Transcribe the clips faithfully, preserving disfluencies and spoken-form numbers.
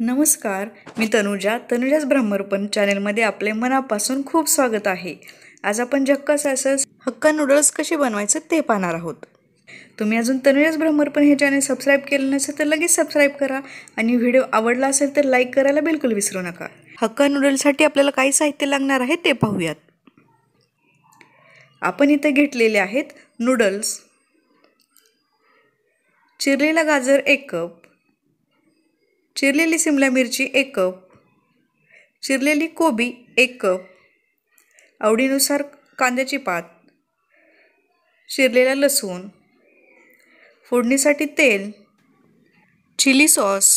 नमस्कार, मी तनुजा. तनुजाच ब्राह्मरपण चॅनलमध्ये आपले मनापासून खूप स्वागत आहे. आज आपण झक्का सॉसेस हक्का नूडल्स कसे बनवायचे ते पाहणार आहोत. तुम्ही अजून तनुजाच ब्राह्मरपण हे चॅनल सबस्क्राइब केलं नसेल तर लगेच सबस्क्राइब करा आणि व्हिडिओ आवडला असेल तर लाईक करायला बिल्कुल विसरू नका. हक्का नूडल्ससाठी आपल्याला काय साहित्य लागणार आहे ते पाहूयात. आपण इथे घेतलेले आहेत नूडल्स, चिरलेला गाजर एक कप, चिरलेली शिमला मिरची एक कप, चिरलेली कोबी एक कप, आवडीनुसार कांद्याची पात, चिरलेला लसूण, फोडणीसाठी तेल, चिली सॉस,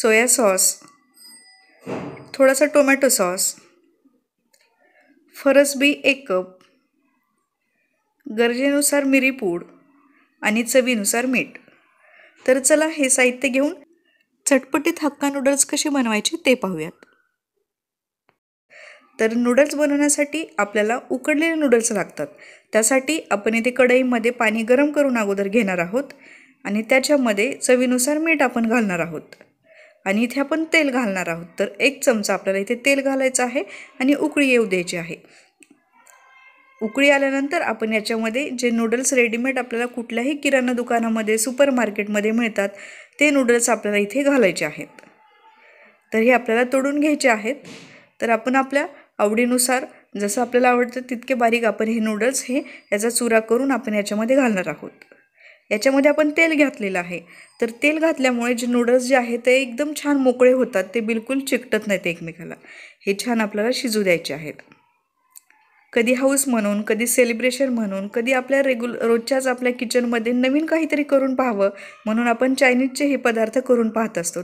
सोया सॉस, थोडासा टोमॅटो सॉस, फरसबी एक कप, गरजेनुसार मिरी पूड आणि चवीनुसार मीठ. तर चला हे साहित्य घेऊन चटपटीत हक्का नूडल्स कसे बनवायचे ते पाहूयात. तर नूडल्स बनवण्यासाठी आपल्याला उकडलेले नूडल्स लागतात. त्यासाठी आपण इथे कढईमध्ये पाणी गरम करून अगोदर घेणार आहोत आणि त्याच्यामध्ये चवीनुसार मीठ आपण घालणार आहोत आणि इथे आपण तेल घालणार आहोत. तर एक चमचा आपल्याला इथे तेल घालायचं आहे आणि उकळी येऊ द्यायची आहे. उकळी आल्यानंतर आपण याच्यामध्ये जे नूडल्स रेडीमेड आपल्याला कुठल्याही किराणा दुकानामध्ये, सुपर मार्केटमध्ये मिळतात ते नूडल्स आपल्याला इथे घालायचे आहेत. तर हे आपल्याला तोडून घ्यायचे आहेत. तर आपण आपल्या आवडीनुसार जसं आपल्याला आवडतं तितके बारीक आपण हे नूडल्स हे याचा चुरा करून आपण याच्यामध्ये घालणार आहोत. याच्यामध्ये आपण तेल घातलेलं आहे. तर तेल घातल्यामुळे जे नूडल्स जे आहेत ते एकदम छान मोकळे होतात, ते बिलकुल चिकटत नाहीत एकमेकाला. हे छान आपल्याला शिजू द्यायचे आहेत. कधी हाऊस म्हणून, कधी सेलिब्रेशन म्हणून, कधी आपल्या रेग्युल रोजच्याच आपल्या किचनमध्ये नवीन काहीतरी करून पाहावं म्हणून आपण चायनीजचे हे पदार्थ करून पाहत असतो.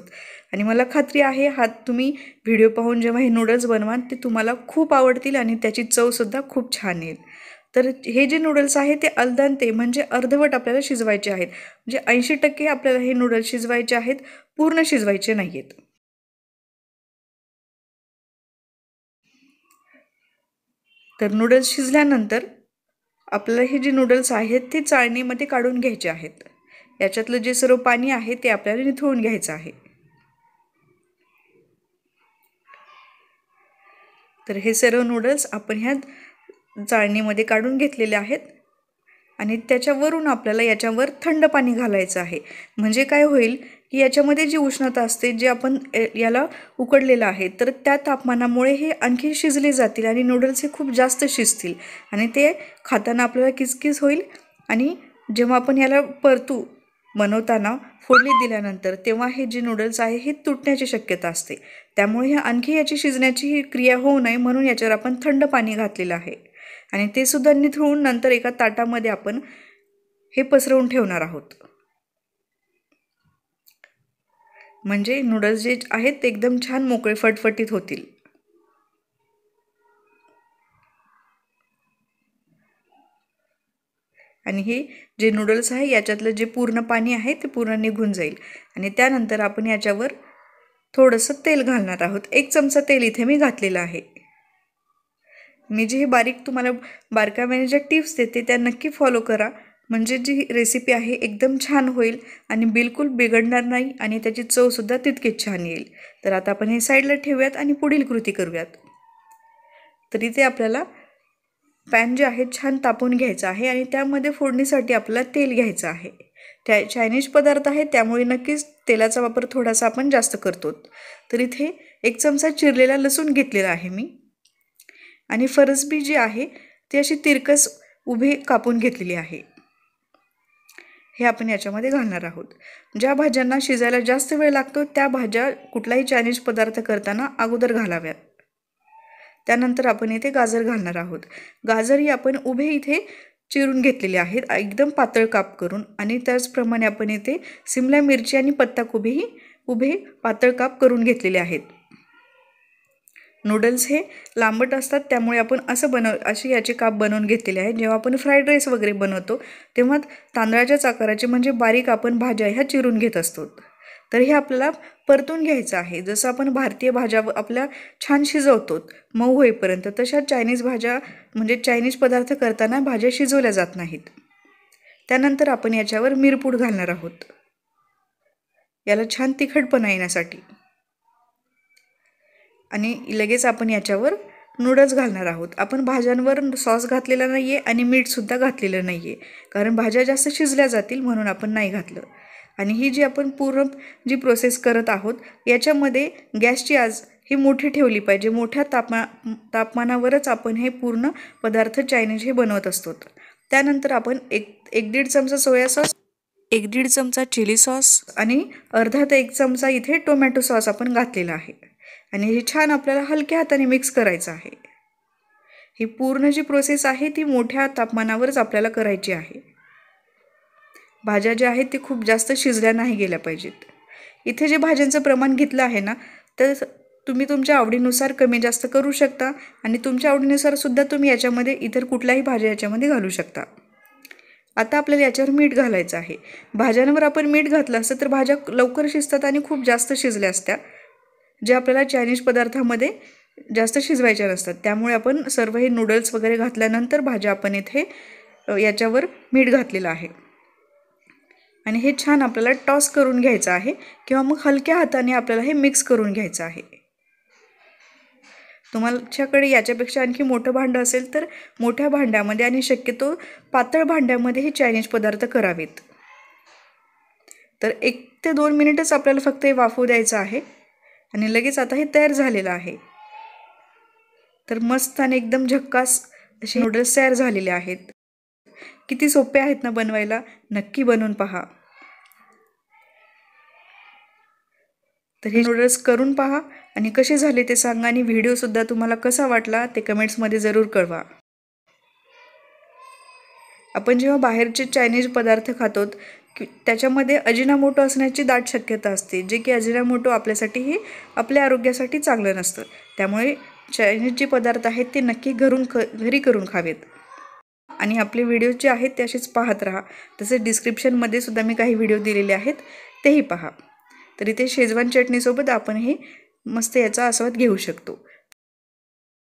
आणि मला खात्री आहे हा तुम्ही व्हिडिओ पाहून जेव्हा हे नूडल्स बनवाल ते तुम्हाला खूप आवडतील आणि त्याची चवसुद्धा खूप छान येईल. तर हे जे नूडल्स आहे ते अल्दंते म्हणजे अर्धवट आपल्याला शिजवायचे आहेत. म्हणजे ऐंशी टक्के आपल्याला हे नूडल्स शिजवायचे आहेत, पूर्ण शिजवायचे नाही आहेत. तर नूडल्स शिजल्यानंतर आपल्याला हे जे नूडल्स आहेत ते चाळणीमध्ये काढून घ्यायचे आहेत. याच्यातलं जे सर्व पाणी आहे ते आपल्याला निथळून घ्यायचं आहे. तर हे सर्व नूडल्स आपण ह्या चाळणीमध्ये काढून घेतलेले आहेत आणि त्याच्यावरून आपल्याला याच्यावर थंड पाणी घालायचं आहे. म्हणजे काय होईल की याच्यामध्ये जी उष्णता असते, जे आपण याला उकडलेलं आहे, तर त्या तापमानामुळे हे आणखी शिजले जातील आणि नूडल्स हे खूप जास्त शिजतील आणि ते खाताना आपल्याला किचकिच होईल. आणि जेव्हा आपण याला परतू बनवताना फोडणी दिल्यानंतर तेव्हा हे जे नूडल्स आहे हे तुटण्याची शक्यता असते. त्यामुळे हे आणखी याची शिजण्याची क्रिया होऊ नये म्हणून याच्यावर आपण थंड पाणी घातलेलं आहे आणि ते सुद्धा निथळून नंतर एका ताटामध्ये आपण हे पसरवून ठेवणार आहोत. म्हणजे नूडल्स जे आहेत ते एकदम छान मोकळे फटफटीत होतील. आणि हे जे नूडल्स आहे याच्यातलं जे पूर्ण पाणी आहे ते पूर्ण निघून जाईल. आणि त्यानंतर आपण याच्यावर थोडंसं तेल घालणार आहोत. एक चमचा तेल इथे मी घातलेलं आहे. मी जे हे बारीक तुम्हाला बारकाव्याने ज्या टिप्स देते त्या नक्की फॉलो करा. म्हणजे जी रेसिपी आहे एकदम छान होईल आणि बिलकुल बिघडणार नाही आणि त्याची चवसुद्धा तितकीच छान येईल. तर आता आपण हे साईडला ठेवूयात आणि पुढील कृती करूयात. तर इथे आपल्याला पॅन जे आहे छान तापून घ्यायचं आहे आणि त्यामध्ये फोडणीसाठी आपल्याला तेल घ्यायचं आहे. त्या चायनीज पदार्थ आहे त्यामुळे नक्कीच तेलाचा वापर थोडासा आपण जास्त करतो. तर इथे एक चमचा चिरलेला लसूण घेतलेला आहे मी आणि फरसबी जी आहे ती अशी तिरकस उभी कापून घेतलेली आहे. हे आपण याच्यामध्ये घालणार आहोत. ज्या भाज्यांना शिजायला जास्त वेळ लागतो त्या भाज्या कुठलाही चायनीज पदार्थ करताना अगोदर घालाव्यात. त्यानंतर आपण इथे गाजर घालणार आहोत. गाजर ही आपण उभे इथे चिरून घेतलेले आहेत एकदम पातळ काप करून. आणि त्याचप्रमाणे आपण इथे सिमला मिरची आणि पत्ताकोबीही उभे पातळ काप करून घेतलेले आहेत. नूडल्स हे लांबट असतात त्यामुळे आपण असं बनव असे याचे काप बनवून घेतलेले आहे. जेव्हा आपण फ्राईड राईस वगैरे बनवतो तेव्हा तांदळाच्याच आकाराचे म्हणजे बारीक आपण भाज्या ह्या चिरून घेत असतो. तर हे आपल्याला परतून घ्यायचं आहे. जसं आपण भारतीय भाज्या आपल्या छान शिजवतो मऊ होईपर्यंत, तशा चायनीज भाज्या म्हणजे चायनीज पदार्थ करताना भाज्या शिजवल्या जात नाहीत. त्यानंतर आपण याच्यावर मिरपूड घालणार आहोत. याला छान तिखटपणा येण्यासाठी, आणि लगेच आपण याच्यावर नूडल्स घालणार आहोत। आपण भाज्यांवर सॉस घातलेला नाहीये आणि मीठ सुद्धा घातलेलं नाहीये, कारण भाज्या जास्त शिजल्या जातील म्हणून आपण नाही घातलं। आणि ही जी आपण पूर्ण जी प्रोसेस करत आहोत याच्यामध्ये गॅसची आज ही मोठी ठेवली पाहिजे। मोठ्या तापमा तापमानावरच आपण हे पूर्ण पदार्थ चायनीज हे बनवत असतो। त्यानंतर आपण एक एक दीड चमचा सोया सॉस, एक दीड चमचा चिली सॉस आणि अर्धा ते एक चमचा इथे टोमॅटो सॉस आपण घातलेला आहे, आणि हे छान आपल्याला हलक्या हाताने मिक्स करायचं आहे। ही पूर्ण जी प्रोसेस आहे ती मोठ्या तापमानावरच आपल्याला करायची आहे। भाज्या ज्या आहेत ती खूप जास्त शिजल्या नाही गेल्या पाहिजेत। इथे जे भाज्यांचं प्रमाण घेतलं आहे ना, तर तुम्ही तुमच्या आवडीनुसार कमी जास्त करू शकता, आणि तुमच्या आवडीनुसार सुद्धा तुम्ही याच्यामध्ये इतर कुठल्याही भाज्या याच्यामध्ये घालू शकता। आता आपल्याला याच्यावर मीठ घालायचं आहे। भाज्यांवर आपण मीठ घातलं असतं तर भाज्या लवकर शिजतात आणि खूप जास्त शिजल्या असत्या, जे आपल्याला चायनीज पदार्थामध्ये जास्त शिजवायच्या नसतात। त्यामुळे आपण सर्व हे नूडल्स वगैरे घातल्यानंतर भाज्या आपण इथे याच्यावर मीठ घातलेलं आहे, आणि हे छान आपल्याला टॉस करून घ्यायचं आहे, किंवा मग हलक्या हाताने आपल्याला हे मिक्स करून घ्यायचं आहे। तुमच्याकडे याच्यापेक्षा आणखी मोठं भांडं असेल तर मोठ्या भांड्यामध्ये आणि शक्यतो पातळ भांड्यामध्ये हे चायनीज पदार्थ करावेत। तर एक ते दोन मिनिटच आपल्याला फक्त हे वाफू द्यायचं आहे, आणि लगेच आता हे तयार झालेलं आहे। तर मस्त आणि एकदम झक्कास असे नूडल्स तयार झालेले आहेत। किती सोपे आहेत ना बनवायला, नक्की बनवून पहा। तर हे नूडल्स करून पहा आणि कसे झाले ते सांगा, आणि व्हिडिओसुद्धा तुम्हाला कसा वाटला ते कमेंट्समध्ये जरूर कळवा। आपण जेव्हा बाहेरचे चायनीज पदार्थ खातो की त्याच्यामध्ये अजिनोमोटो असण्याची दाट शक्यता असते, जे की अजिनोमोटो आपल्यासाठी हे आपल्या आरोग्यासाठी चांगलं नसतं। त्यामुळे चायनीज जे पदार्थ आहेत ते नक्की घरून ख घरी करून खावेत, आणि आपले व्हिडिओ जे आहेत ते असेच पाहत राहा। तसेच डिस्क्रिप्शनमध्ये सुद्धा मी काही व्हिडिओ दिलेले आहेत, तेही पहा। तर इथे शेजवान चटणीसोबत आपण हे मस्त याचा आस्वाद घेऊ शकतो।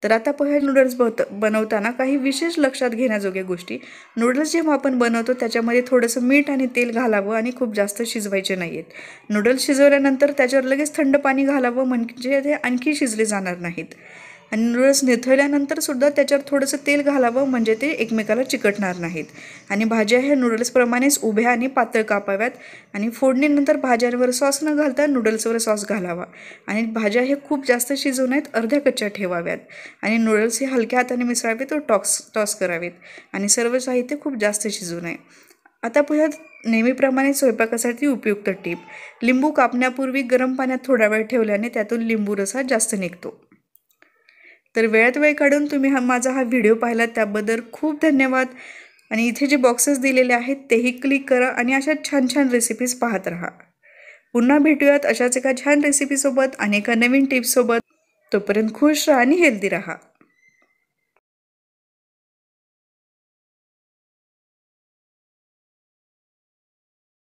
तर आता पोहे नूडल्स बत बनवताना काही विशेष लक्षात घेण्याजोग्या गोष्टी। नूडल्स जेव्हा आपण बनवतो त्याच्यामध्ये थोडंसं मीठ आणि तेल घालावं, आणि खूप जास्त शिजवायचे नाही आहेत। नूडल्स शिजवल्यानंतर त्याच्यावर लगेच थंड पाणी घालावं, म्हणजे ते आणखी शिजले जाणार नाहीत। आणि नूडल्स निथळल्यानंतर सुद्धा त्याच्यावर थोडंसं तेल घालावं, म्हणजे ते एकमेकाला चिकटणार नाहीत। आणि भाज्या ह्या नूडल्सप्रमाणेच उभ्या आणि पातळ कापाव्यात, आणि फोडणीनंतर भाज्यांवर सॉस न घालता नूडल्सवर सॉस घालावा। आणि भाज्या हे खूप जास्त शिजू नयेत, अर्ध्या कच्च्या ठेवाव्यात, आणि नूडल्स हे हलक्या हाताने मिसळावेत व टॉस टॉस करावेत, आणि सर्व साहित्य खूप जास्त शिजू नये। आता पुढे नेहमीप्रमाणे स्वयंपाकासाठी उपयुक्त टीप। लिंबू कापण्यापूर्वी गरम पाण्यात थोडा वेळ ठेवल्याने त्यातून लिंबू रस हा जास्त निघतो। तर वेळात वेळ काढून तुम्ही हा माझा हा व्हिडिओ पाहिला त्याबद्दल खूप धन्यवाद, आणि इथे जे बॉक्सेस दिलेले आहेत तेही क्लिक करा, आणि अशा छान छान रेसिपीज पाहत राहा। पुन्हा भेटूयात अशाच एका छान रेसिपीसोबत आणि एका नवीन टिप्ससोबत। तोपर्यंत खुश राहा आणि हेल्दी राहा।